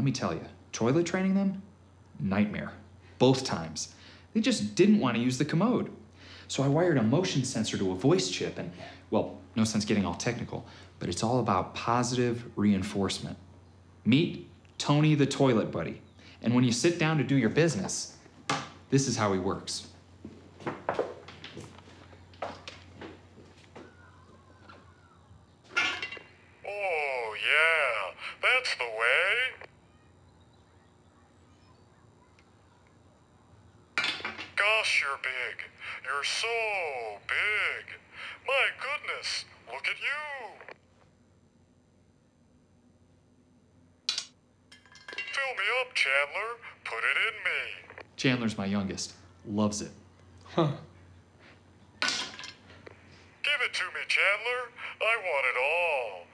let me tell you, toilet training them? Nightmare. Both times. They just didn't want to use the commode. So I wired a motion sensor to a voice chip and, well, no sense getting all technical, but it's all about positive reinforcement. Meet Tony the Toilet Buddy. And when you sit down to do your business, this is how he works. Oh yeah, that's the way. Gosh, you're big. You're so big. My goodness, look at you. Fill me up, Chandler. Put it in me. Chandler's my youngest. Loves it. Huh. Give it to me, Chandler. I want it all.